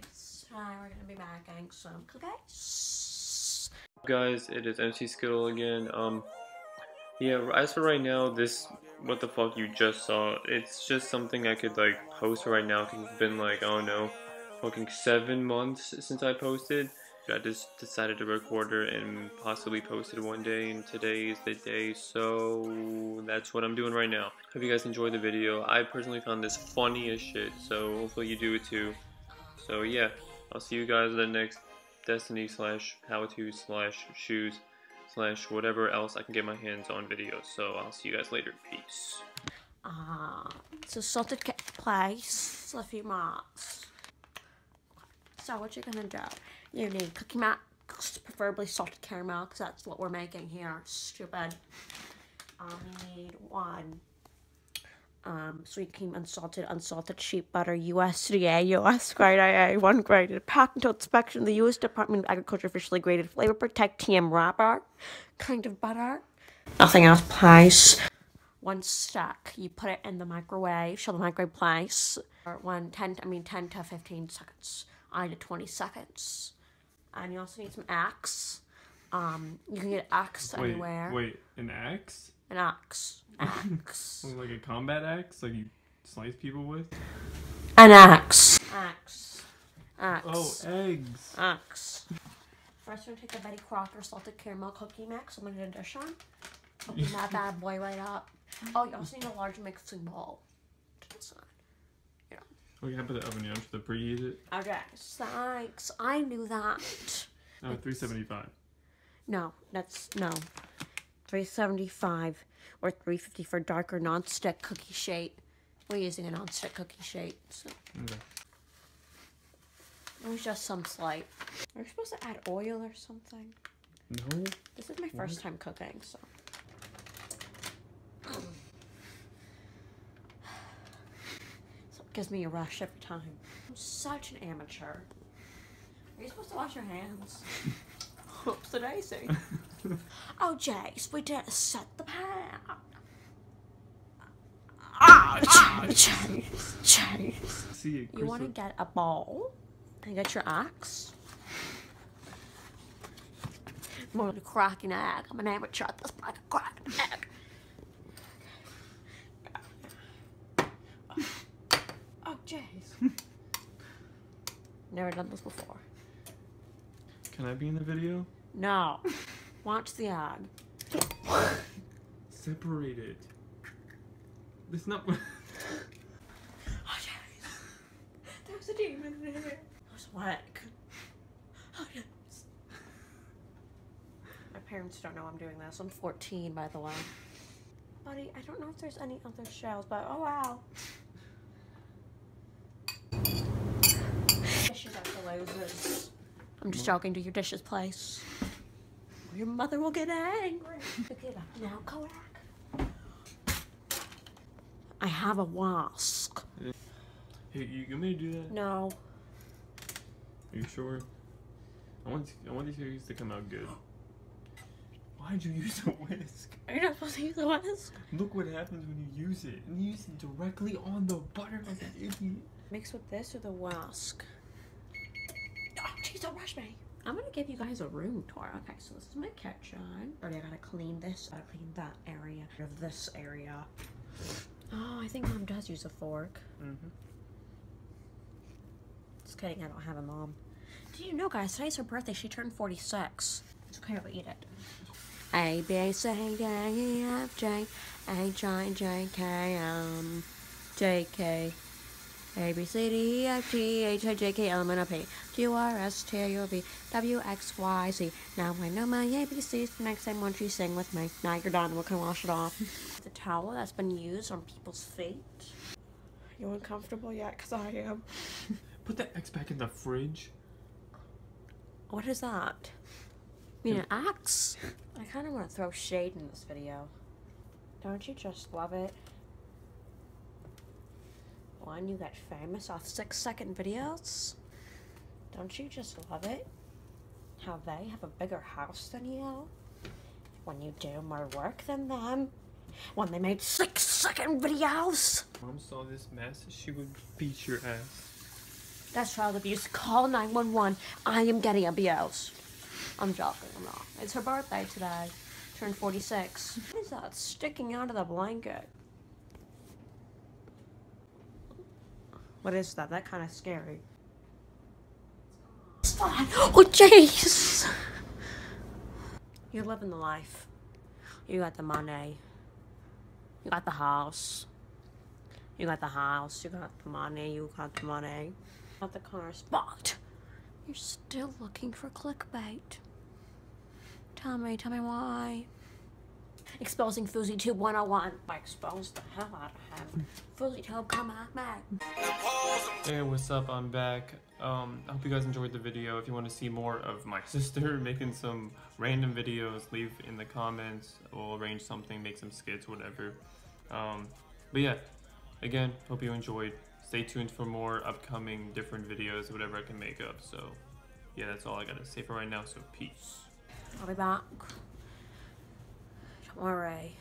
nice. We're gonna be back getting some cookies. Guys, it is MC Skittle again. Yeah, as for right now, this what the fuck you just saw, it's just something I could like post right now because it's been like, I don't know, fucking 7 months since I posted. I just decided to record it and possibly post it one day, and today is the day, so that's what I'm doing right now. Hope you guys enjoyed the video. I personally found this funny as shit, so hopefully you do it too. So yeah, I'll see you guys in the next Destiny / how-to / shoes / whatever else I can get my hands on videos. So I'll see you guys later. Peace. It's a salted cat place, a few marks. So what you're gonna do, you need cookie mix, preferably salted caramel, because that's what we're making here, stupid. You need one sweet cream, unsalted sheep butter, USDA, US grade AA, 1 graded, patent inspection, the US Department of Agriculture officially graded, flavor protect, TM wrapper, kind of butter, nothing else, please. One stack, you put it in the microwave, show the microwave place, or 10 to 15 seconds. I did 20 seconds. And you also need some axe. You can get axe anywhere. Wait, an axe? An axe. Axe. Like a combat axe? Like you slice people with? An axe. Axe. Axe. Oh, eggs. Axe. First, we're going to take the Betty Crocker salted caramel cookie mix. I'm going to dish on. Open that bad boy right up. Oh, you also need a large mixing bowl. Okay, I put the oven in. I'm just gonna preheat it. Okay, thanks. I knew that. Oh, 375. No, that's no. 375 or 350 for darker nonstick cookie shape. We're using a nonstick cookie shape. So. Okay. It was just some slight. We're supposed to add oil or something. No. This is my first time cooking, so. Gives me a rush every time. I'm such an amateur. Are you supposed to wash your hands? Oops, the daisy. Oh, Jace, we didn't set the pan. Ah, oh, Jace. You want to get a bowl and get your axe. More than a cracking egg. I'm an amateur at this like a cracking egg. Jeez. Never done this before. Can I be in the video? No. Watch the ad. Separate it. It's not. Oh, jeez. There's a demon in here. There's whack. Oh, yes. My parents don't know I'm doing this. I'm 14, by the way. Buddy, I don't know if there's any other shells, but oh wow. I'm just joking. Do your dishes, please. Your mother will get angry. Pick it up now, Kodak. I have a wasp. Hey, you want me to do that? No. Are you sure? I want these cookies to come out good. Why'd you use a whisk? Are you not supposed to use a whisk? Look what happens when you use it. And you use it directly on the butter like an idiot. Mix with this or the whisk? Don't rush me. I'm gonna give you guys a room tour. Okay, so this is my kitchen. Already, I gotta clean this. I gotta clean that area. Or this area. Oh, I think Mom does use a fork. Mm-hmm. Just kidding. I don't have a mom. Do you know, guys? Today's her birthday. She turned 46. It's okay. I'll eat it. A B C D E F G H I J K M J K. A, B, C, D, E, F, G, H, I, J, K, L, M, N, O, P, Q, R, S, T, U, V, W, X, Y, Z. Now I know my ABCs. Next time, won't you sing with me? Now you're done. We're gonna wash it off. The towel that's been used on people's feet. Are you uncomfortable yet? Because I am. Put the X back in the fridge. What is that? You mean an axe? I kind of want to throw shade in this video. Don't you just love it? One, you got famous off 6-second videos. Don't you just love it? How they have a bigger house than you. When you do more work than them. When they made 6-second videos. Mom saw this mess, she would beat your ass. That's child abuse. Call 911. I am getting a BLs. I'm joking. I'm not. It's her birthday today. Turned 46. What is that sticking out of the blanket? What is that? That kind of scary. Oh, jeez. You're living the life. You got the money. You got the house. You got the house. You got the money. You got the money. Got the car spot. You're still looking for clickbait. Tell me why. Exposing FuzzyTube 101. I exposed the hell out of him. FuzzyTube, come on back. Hey, what's up? I'm back. I hope you guys enjoyed the video. If you want to see more of my sister making some random videos, leave in the comments. We'll arrange something, make some skits, whatever. But yeah, again, hope you enjoyed. Stay tuned for more upcoming different videos, whatever I can make up. So yeah, that's all I gotta say for right now, so peace. I'll be back. Don't worry.